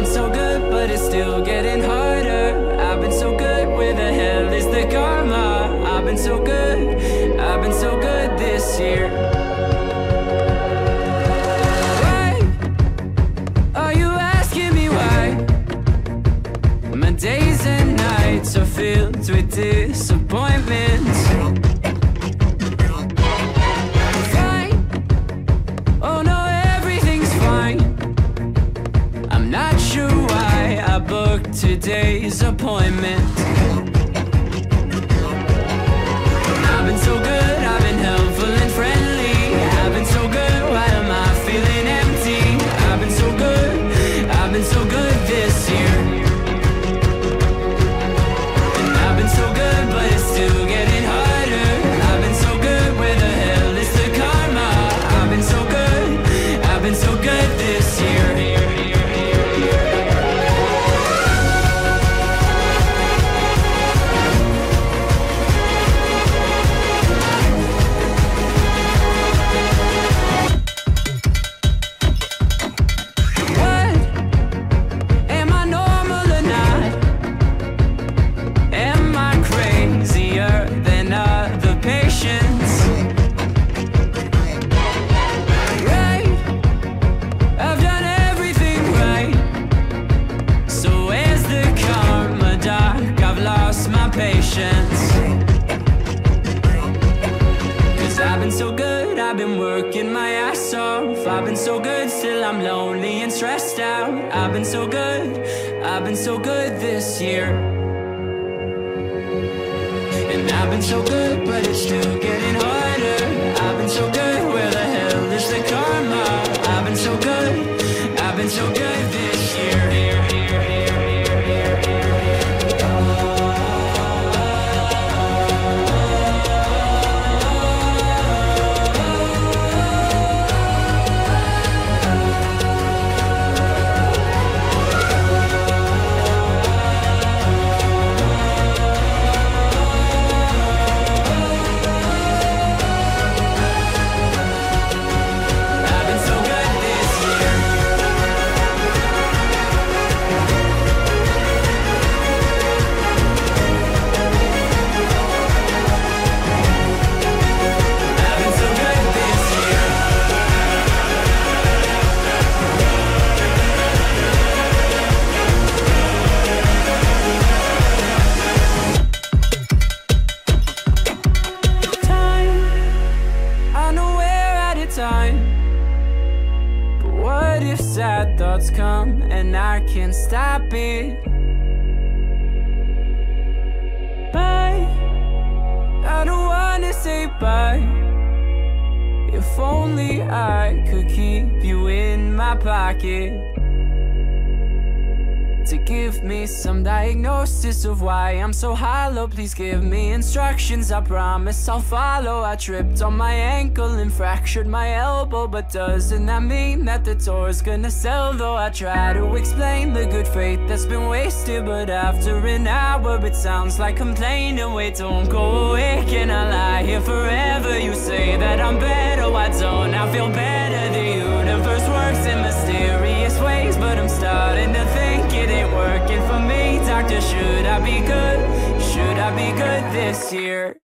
been so good, but it's still getting harder. I've been so good, where the hell is the karma? I've been so good this year. Why are you asking me why? My days and nights are filled with disappointments. Today's appointment. I've been so good, I've been helpful and friendly. I've been so good, why am I feeling empty? I've been so good this year. And I've been so good, but it's still getting harder. I've been so good, where the hell is the karma? I've been so good this year. Of why I'm so hollow, please give me instructions. I promise I'll follow. I tripped on my ankle and fractured my elbow, but doesn't that mean that the tour's gonna sell? Though I try to explain the good faith that's been wasted, but after an hour it sounds like complaining. Wait, don't go away, can I lie here forever? You say that I'm better, why don't I feel better? The universe works in mysterious ways, but I'm starting to think it ain't working for me. Doctor, should I be good? Should I be good this year?